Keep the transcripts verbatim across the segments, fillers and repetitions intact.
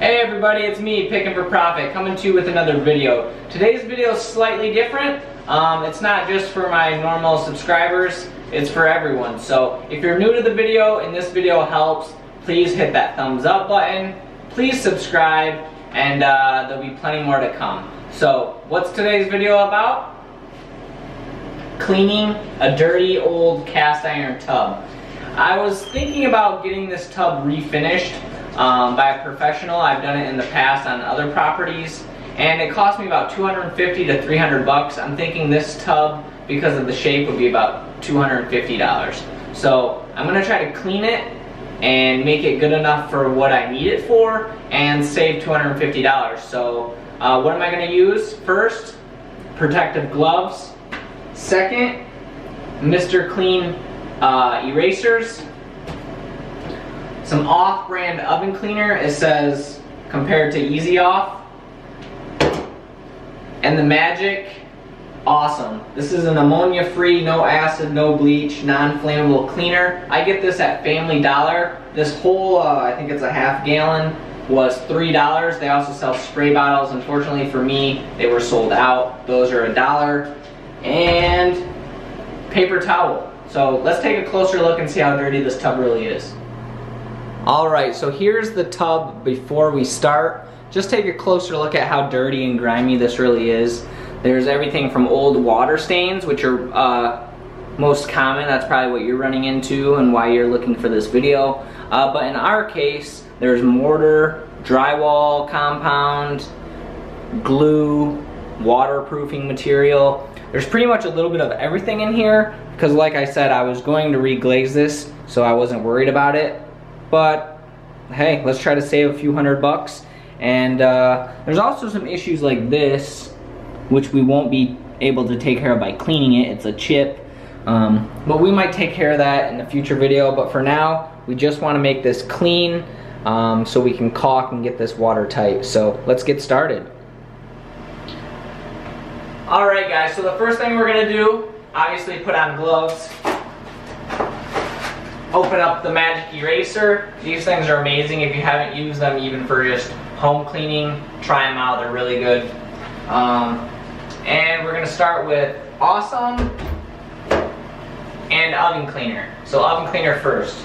Hey everybody, it's me, Pickin' For Profit, coming to you with another video. Today's video is slightly different. Um, it's not just for my normal subscribers, it's for everyone. So if you're new to the video and this video helps, please hit that thumbs up button, please subscribe, and uh, there'll be plenty more to come. So what's today's video about? Cleaning a dirty old cast iron tub. I was thinking about getting this tub refinished um, by a professional. I've done it in the past on other properties, and it cost me about two hundred fifty to three hundred bucks. I'm thinking this tub, because of the shape, would be about two hundred fifty dollars. So I'm gonna try to clean it and make it good enough for what I need it for and save two hundred fifty dollars. So uh, what am I gonna use? First, protective gloves. Second, Mister Clean uh, erasers, some off-brand oven cleaner. It says compared to Easy Off, and the Magic Awesome. This is an ammonia-free, no acid, no bleach, non-flammable cleaner. I get this at Family Dollar. This whole, uh, I think it's a half gallon, was three dollars. They also sell spray bottles. Unfortunately for me, they were sold out. Those are a dollar. And paper towel. So let's take a closer look and see how dirty this tub really is. Alright, so here's the tub before we start. Just take a closer look at how dirty and grimy this really is. There's everything from old water stains, which are uh, most common. That's probably what you're running into and why you're looking for this video. Uh, but in our case, there's mortar, drywall compound, glue, waterproofing material. There's pretty much a little bit of everything in here, because like I said, I was going to reglaze this, so I wasn't worried about it. But hey, let's try to save a few hundred bucks. And uh, there's also some issues like this, which we won't be able to take care of by cleaning it. It's a chip. Um, but we might take care of that in a future video. But for now, we just want to make this clean um, so we can caulk and get this watertight. So let's get started. Alright guys, so the first thing we're going to do, obviously put on gloves, open up the Magic Eraser. These things are amazing. If you haven't used them even for just home cleaning, try them out. They're really good. Um, and we're going to start with Awesome and Oven Cleaner. So Oven Cleaner first.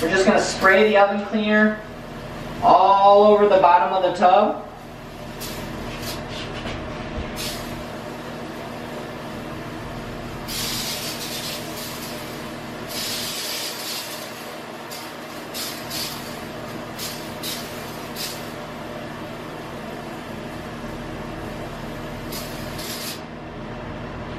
We're just going to spray the Oven Cleaner all over the bottom of the tub.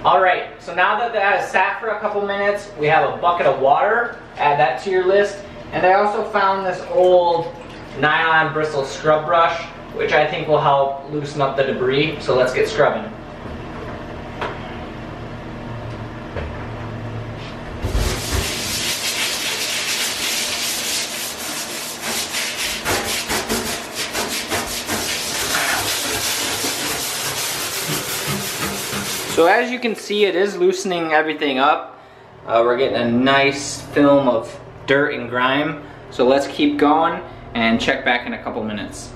Alright, so now that that has sat for a couple minutes, we have a bucket of water. Add that to your list. And I also found this old nylon bristle scrub brush, which I think will help loosen up the debris. So let's get scrubbing. So as you can see, it is loosening everything up. Uh, we're getting a nice film of dirt and grime. So let's keep going and check back in a couple minutes.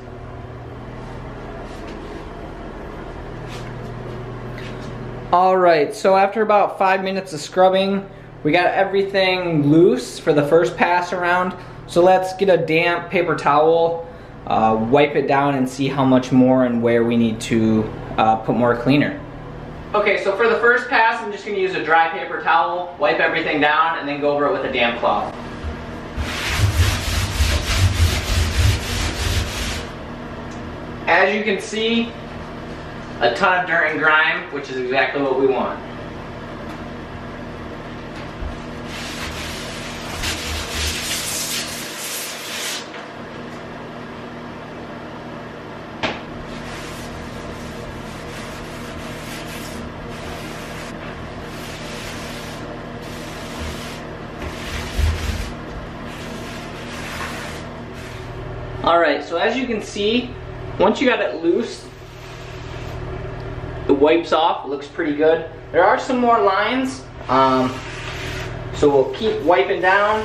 Alright, so after about five minutes of scrubbing, we got everything loose for the first pass around. So let's get a damp paper towel, uh, wipe it down, and see how much more and where we need to uh, put more cleaner. Okay, so for the first pass, I'm just going to use a dry paper towel, wipe everything down, and then go over it with a damp cloth. As you can see, a ton of dirt and grime, which is exactly what we want. Alright, so as you can see, once you got it loose, it wipes off, it looks pretty good. There are some more lines, um, so we'll keep wiping down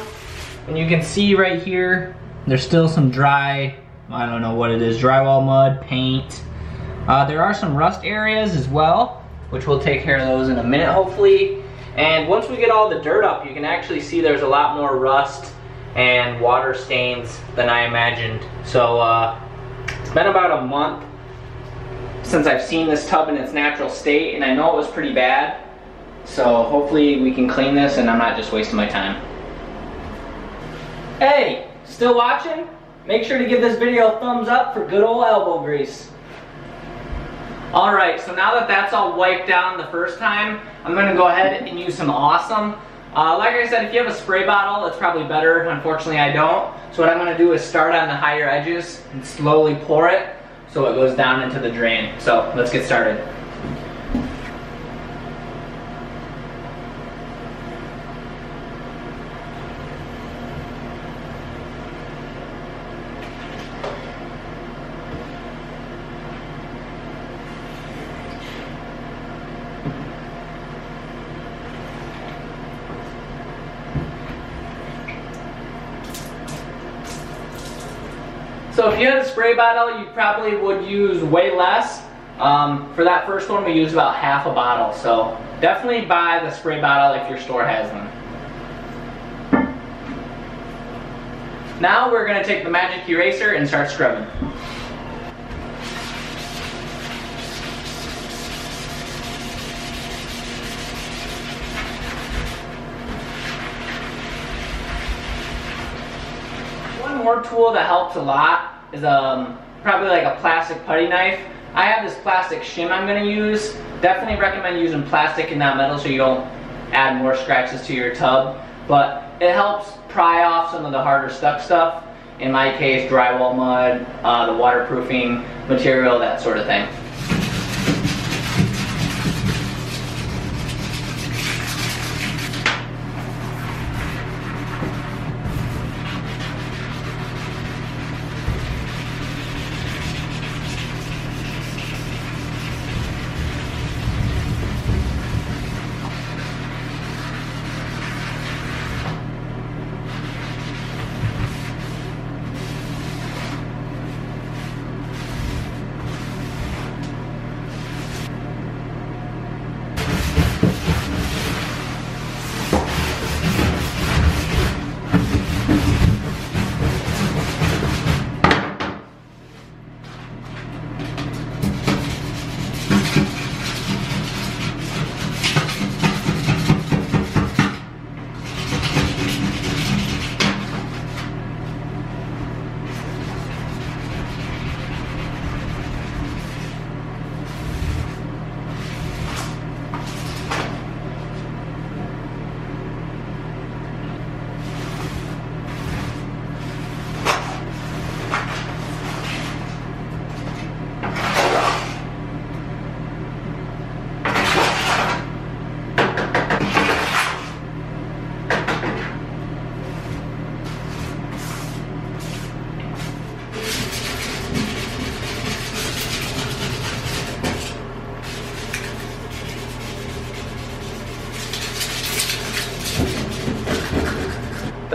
And you can see right here, there's still some dry, I don't know what it is, drywall mud, paint. Uh, there are some rust areas as well, which we'll take care of those in a minute, hopefully. And once we get all the dirt up, you can actually see there's a lot more rust and water stains than I imagined. So uh, it's been about a month since I've seen this tub in its natural state, and I know it was pretty bad. So hopefully we can clean this and I'm not just wasting my time. Hey, still watching? Make sure to give this video a thumbs up for good old elbow grease. Alright, so now that that's all wiped down the first time, I'm going to go ahead and use some Awesome. Uh, like I said, if you have a spray bottle, it's probably better. Unfortunately, I don't. So what I'm going to do is start on the higher edges and slowly pour it so it goes down into the drain. So let's get started. So if you had a spray bottle, you probably would use way less. Um, for that first one, we used about half a bottle. So definitely buy the spray bottle if your store has them. Now we're going to take the magic eraser and start scrubbing. More tool that helps a lot is um, probably like a plastic putty knife. I have this plastic shim I'm going to use. Definitely recommend using plastic and not metal so you don't add more scratches to your tub, but it helps pry off some of the harder stuck stuff. In my case, drywall mud, uh, the waterproofing material, that sort of thing.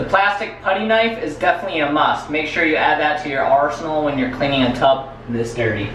Plastic putty knife is definitely a must. Make sure you add that to your arsenal when you're cleaning a tub this dirty.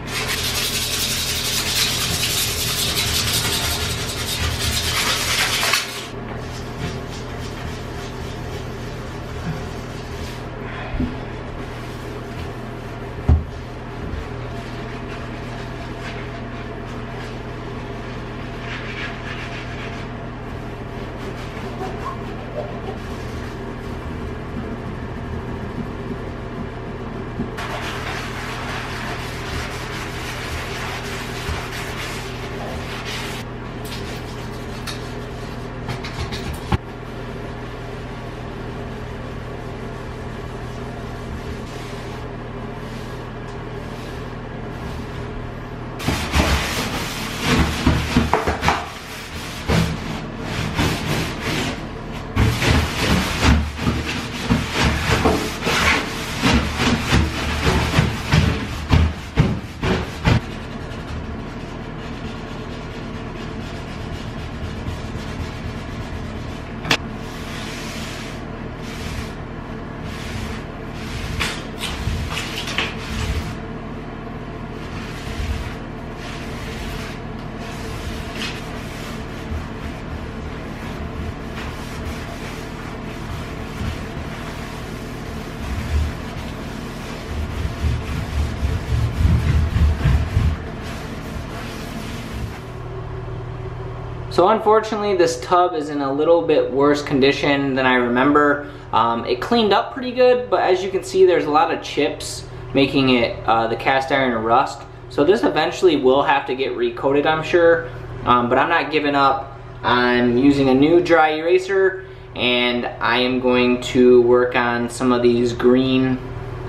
So unfortunately, this tub is in a little bit worse condition than I remember. Um, it cleaned up pretty good, but as you can see, there's a lot of chips making it uh, the cast iron rust. So this eventually will have to get recoated, I'm sure, um, but I'm not giving up. I'm using a new dry eraser, and I am going to work on some of these green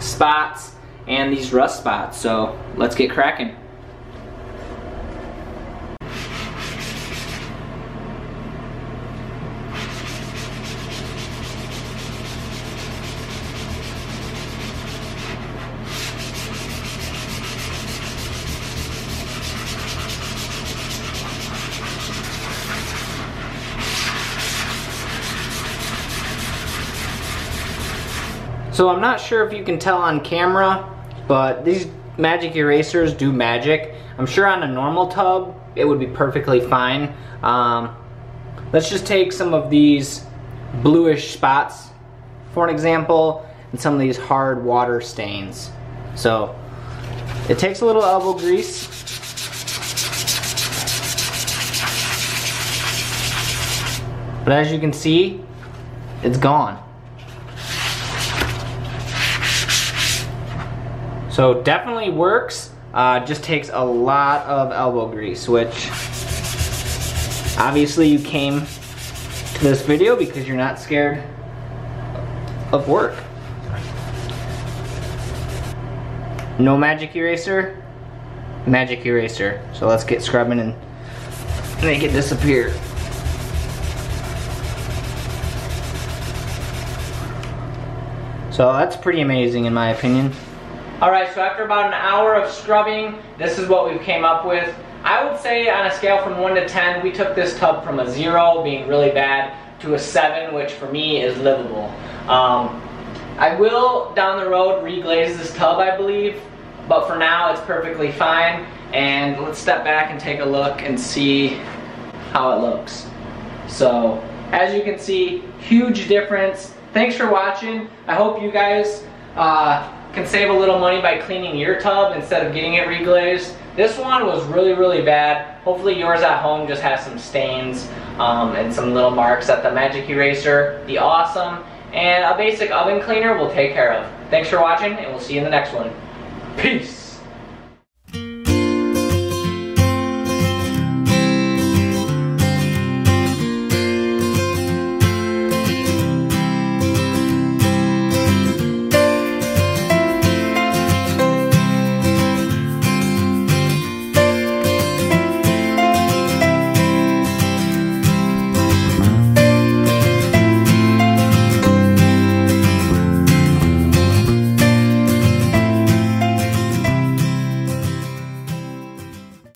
spots and these rust spots. So let's get cracking. So I'm not sure if you can tell on camera, but these magic erasers do magic. I'm sure on a normal tub, it would be perfectly fine. Um, let's just take some of these bluish spots, for an example, and some of these hard water stains. So it takes a little elbow grease. But as you can see, it's gone. So definitely works, uh, just takes a lot of elbow grease, which obviously you came to this video because you're not scared of work. No magic eraser, magic eraser. So let's get scrubbing and make it disappear. So that's pretty amazing in my opinion. Alright, so after about an hour of scrubbing, this is what we came up with. I would say on a scale from one to ten, we took this tub from a zero, being really bad, to a seven, which for me is livable. Um, I will, down the road, reglaze this tub, I believe, but for now it's perfectly fine. And let's step back and take a look and see how it looks. So, as you can see, huge difference. Thanks for watching. I hope you guys uh, can save a little money by cleaning your tub instead of getting it reglazed. This one was really, really bad. Hopefully yours at home just has some stains um, and some little marks that the magic eraser, the awesome, and a basic oven cleaner will take care of. Thanks for watching, and we'll see you in the next one. Peace!